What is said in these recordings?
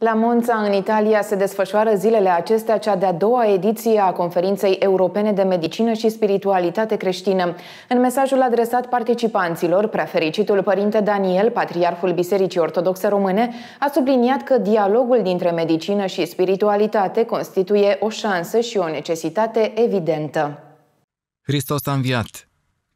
La Monza, în Italia, se desfășoară zilele acestea cea de-a doua ediție a Conferinței Europene de Medicină și Spiritualitate Creștină. În mesajul adresat participanților, Preafericitul Părinte Daniel, Patriarhul Bisericii Ortodoxe Române, a subliniat că dialogul dintre medicină și spiritualitate constituie o șansă și o necesitate evidentă. Hristos a înviat!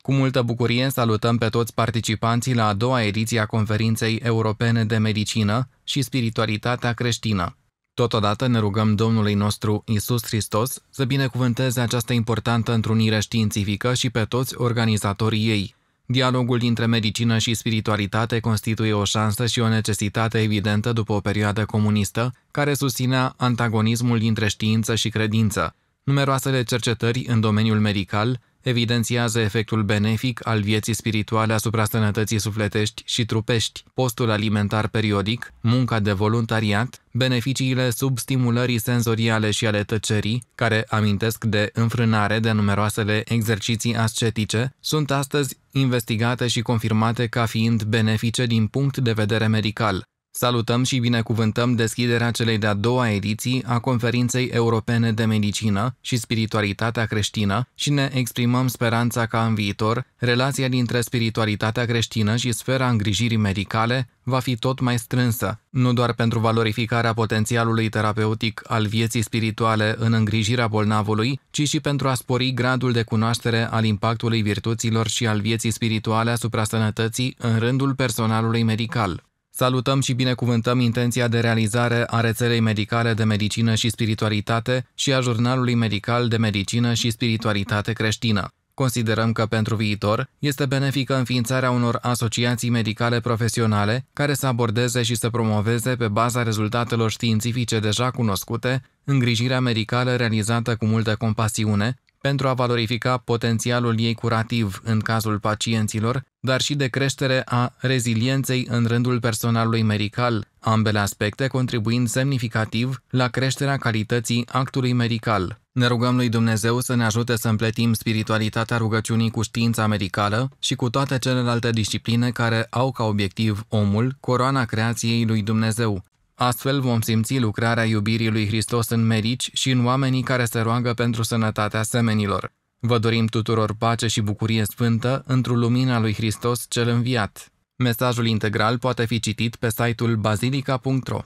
Cu multă bucurie salutăm pe toți participanții la a doua ediție a Conferinței Europene de Medicină și Spiritualitatea Creștină. Totodată ne rugăm Domnului nostru Iisus Hristos să binecuvânteze această importantă întrunire științifică și pe toți organizatorii ei. Dialogul dintre medicină și spiritualitate constituie o șansă și o necesitate evidentă după o perioadă comunistă care susținea antagonismul dintre știință și credință. Numeroasele cercetări în domeniul medical evidențiază efectul benefic al vieții spirituale asupra sănătății sufletești și trupești, postul alimentar periodic, munca de voluntariat, beneficiile substimulării senzoriale și ale tăcerii, care amintesc de înfrânare de numeroasele exerciții ascetice, sunt astăzi investigate și confirmate ca fiind benefice din punct de vedere medical. Salutăm și binecuvântăm deschiderea celei de-a doua ediții a Conferinței Europene de Medicină și Spiritualitatea Creștină și ne exprimăm speranța ca în viitor relația dintre spiritualitatea creștină și sfera îngrijirii medicale va fi tot mai strânsă, nu doar pentru valorificarea potențialului terapeutic al vieții spirituale în îngrijirea bolnavului, ci și pentru a spori gradul de cunoaștere al impactului virtuților și al vieții spirituale asupra sănătății în rândul personalului medical. Salutăm și binecuvântăm intenția de realizare a rețelei medicale de medicină și spiritualitate și a Jurnalului Medical de Medicină și Spiritualitate Creștină. Considerăm că pentru viitor este benefică înființarea unor asociații medicale profesionale care să abordeze și să promoveze pe baza rezultatelor științifice deja cunoscute îngrijirea medicală realizată cu multă compasiune, pentru a valorifica potențialul ei curativ în cazul pacienților, dar și de creștere a rezilienței în rândul personalului medical, ambele aspecte contribuind semnificativ la creșterea calității actului medical. Ne rugăm lui Dumnezeu să ne ajute să împletim spiritualitatea rugăciunii cu știința medicală și cu toate celelalte discipline care au ca obiectiv omul, coroana creației lui Dumnezeu. Astfel vom simți lucrarea iubirii lui Hristos în medici și în oamenii care se roagă pentru sănătatea semenilor. Vă dorim tuturor pace și bucurie sfântă într-o lumina lui Hristos cel înviat. Mesajul integral poate fi citit pe site-ul basilica.ro.